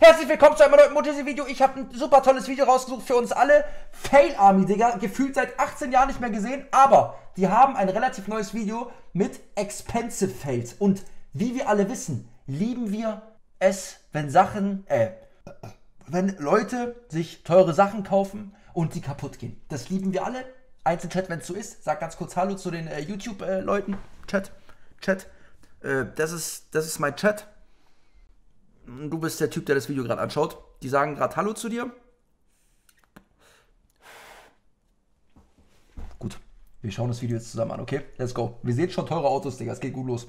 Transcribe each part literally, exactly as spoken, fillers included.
Herzlich willkommen zu einem neuen Mojizzy-Video. Ich habe ein super tolles Video rausgesucht für uns alle. Fail Army, Digga. Gefühlt seit achtzehn Jahren nicht mehr gesehen. Aber die haben ein relativ neues Video mit Expensive Fails. Und wie wir alle wissen, lieben wir es, wenn Sachen, äh, wenn Leute sich teure Sachen kaufen und die kaputt gehen. Das lieben wir alle. Eins im Chat, wenn es so ist. Sag ganz kurz Hallo zu den äh, YouTube-Leuten. Äh, Chat, Chat. Äh, das ist, das ist mein Chat. Du bist der Typ, der das Video gerade anschaut. Die sagen gerade Hallo zu dir. Gut, wir schauen das Video jetzt zusammen an, okay? Let's go. Wir sehen schon teure Autos, Digga. Es geht gut los.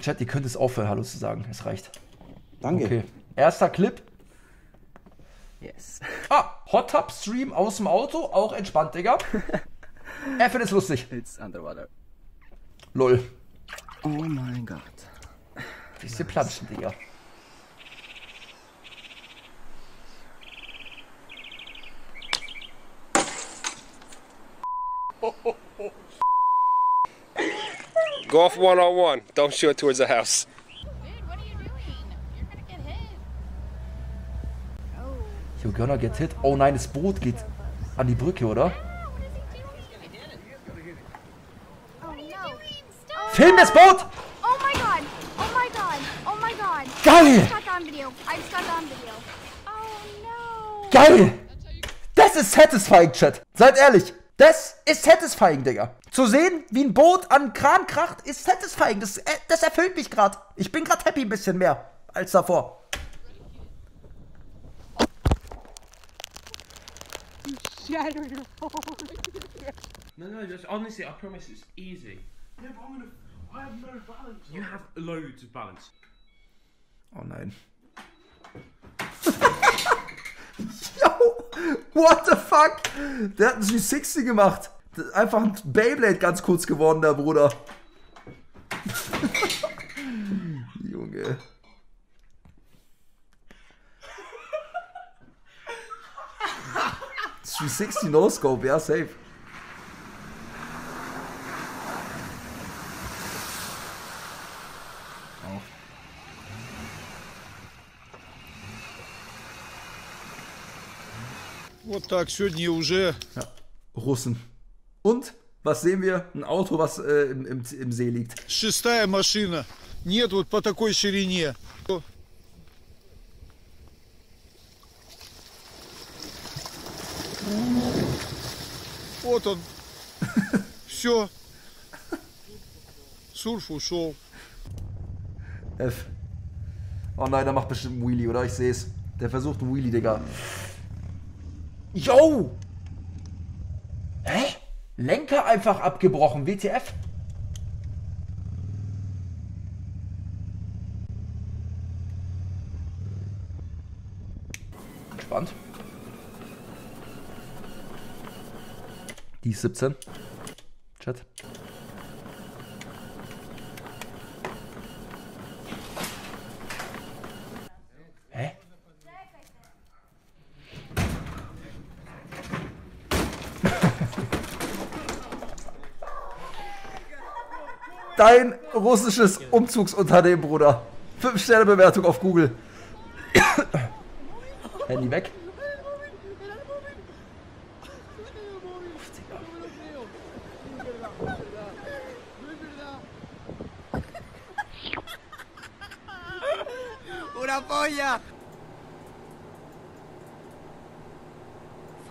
Chat, ihr könnt es aufhören, Hallo zu sagen. Es reicht. Danke. Okay. Erster Clip. Yes. Ah, Hot Tub Stream aus dem Auto, auch entspannt, Digga. Er findet es lustig. It's underwater. Lol. Oh mein Gott. Wie ist die Platschen, Digga? Oh, oh, oh. Golf one oh one. Don't shoot towards the house. You're gonna get hit. Oh nein, das Boot geht an die Brücke, oder? Oh, no. Film das Boot! Oh my god! Oh my god! Oh my god! Geil! Oh, no. Geil! Das ist satisfying, Chat. Seid ehrlich, das ist satisfying, Digga. Zu sehen, wie ein Boot an einen Kran kracht, ist satisfying. Das, das erfüllt mich gerade. Ich bin gerade happy ein bisschen mehr als davor. Shattered your phone. No, no, just honestly, I promise it's easy. Yeah, but I'm gonna. I have no balance. You have loads of balance. Oh nein. Yo, what the fuck? Der hat einen three sixty gemacht. Das ist einfach ein Beyblade ganz kurz geworden, der Bruder. Junge. three sixty No-Scope, ja, safe. Oh. Вот так, сегодня уже. Ja, Russen. Und, was sehen wir? Ein Auto, was äh, im, im, im See liegt. Шестая машина. Нет, вот по такой ширине. Вот он. Все. Surf ушел. F. Oh nein, der macht bestimmt einen Wheelie, oder? Ich sehe es. Der versucht einen Wheelie, Digga. Yo! Hä? Lenker einfach abgebrochen. W T F? Entspannt. Die ist siebzehn. Chat. Hä? Dein russisches Umzugsunternehmen, Bruder. fünf Sterne Bewertung auf Google. Handy weg.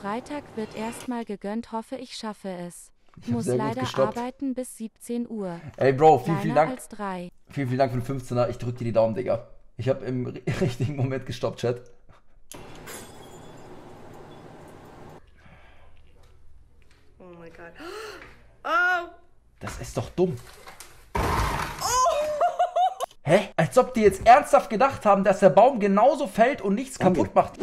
Freitag wird erstmal gegönnt, hoffe ich schaffe es. Ich muss leider arbeiten bis siebzehn Uhr. Ey Bro, vielen, vielen Dank. Vielen, vielen Dank für den fünfzehner. Ich drück dir die Daumen, Digga. Ich habe im richtigen Moment gestoppt, Chat. Oh mein Gott. Oh. Das ist doch dumm. Hä? Als ob die jetzt ernsthaft gedacht haben, dass der Baum genauso fällt und nichts okay. kaputt macht.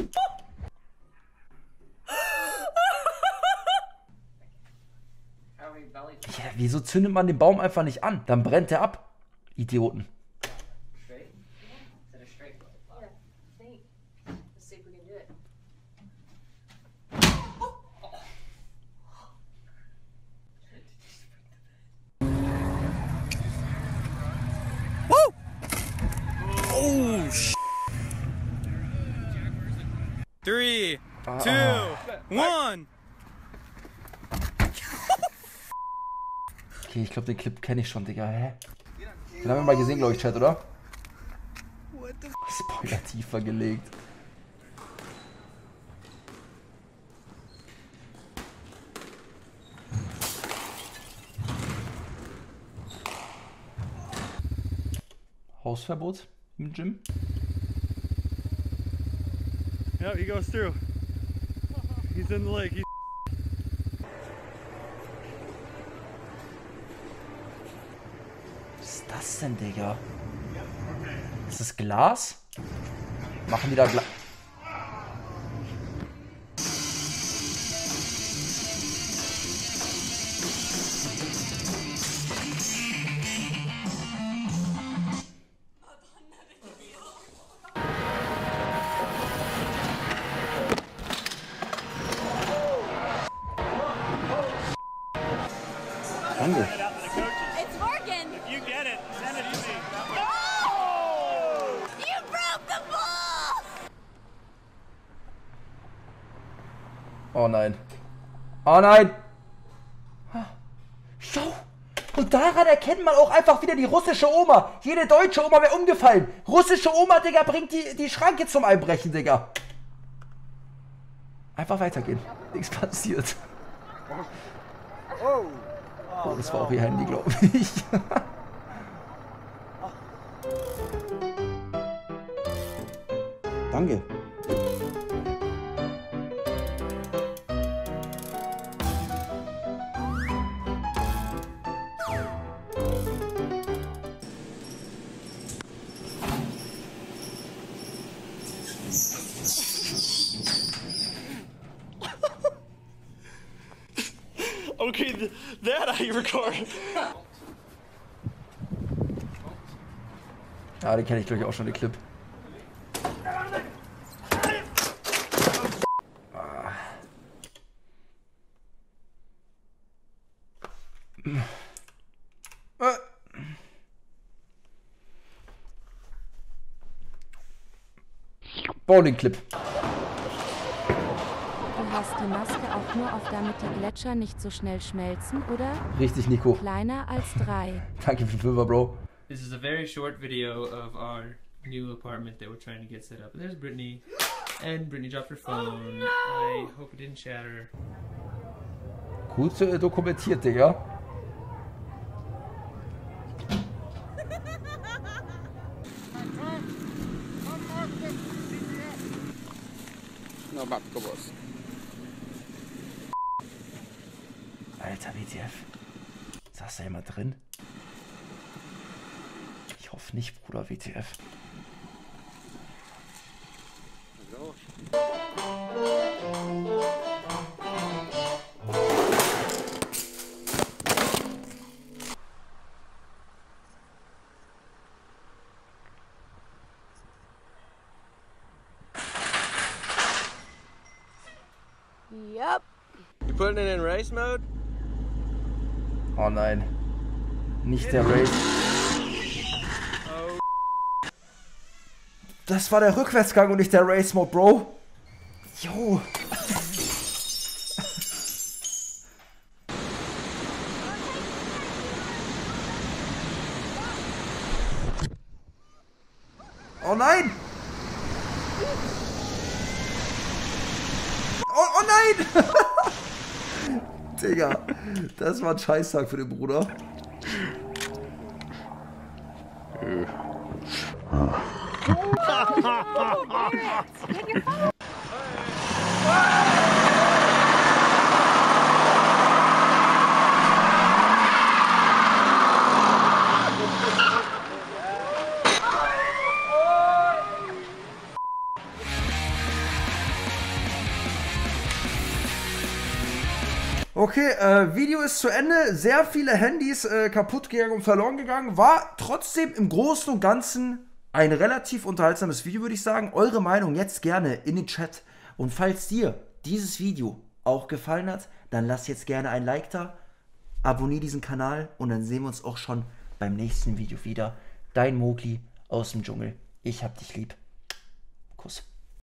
Ja, wieso zündet man den Baum einfach nicht an? Dann brennt er ab. Idioten. Uh, two, uh. one. Okay, ich glaube, den Clip kenne ich schon, Digga. Hä? Den haben wir mal gesehen, glaube ich, Chat, oder? Spoiler tiefer gelegt. Hausverbot im Gym. Yep, he goes through. He's in the lake. He's Was ist das denn, Digga? Ist das Glas? Machen die da Glas? Oh nein. Oh nein! Schau! Und daran erkennt man auch einfach wieder die russische Oma. Jede deutsche Oma wäre umgefallen. Russische Oma, Digga, bringt die, die Schranke zum Einbrechen, Digga. Einfach weitergehen. Nichts passiert. Oh, das war auch ihr Handy, glaube ich. Danke. Okay, th that I record. Ah, den kenne ich glaube ich auch schon, den Clip. Ah. Ah. Bowling-Clip. Hast die Maske auch nur auf, damit die Gletscher nicht so schnell schmelzen, oder? Richtig, Nico. Kleiner als drei. Danke für den Fünfer, Bro. This is a very short video of our new apartment that we're trying to get set up. There's Brittany. And Brittany dropped her phone. Oh, no. I hope it didn't shatter. Gut dokumentiert, Digga. No, Babko Boss. Alter, W T F. Saß da jemand drin? Ich hoffe nicht, Bruder, W T F. Hallo. Yep. You putting it in race mode? Oh nein, nicht der Raid. Das war der Rückwärtsgang und nicht der Race Mode, Bro. Jo. Oh nein. Oh, oh nein. Digga, das war ein Scheißtag für den Bruder. Okay, äh, Video ist zu Ende. Sehr viele Handys äh, kaputt gegangen und verloren gegangen. War trotzdem im Großen und Ganzen ein relativ unterhaltsames Video, würde ich sagen. Eure Meinung jetzt gerne in den Chat. Und falls dir dieses Video auch gefallen hat, dann lass jetzt gerne ein Like da. Abonnier diesen Kanal und dann sehen wir uns auch schon beim nächsten Video wieder. Dein Mowgli aus dem Dschungel. Ich hab dich lieb. Kuss.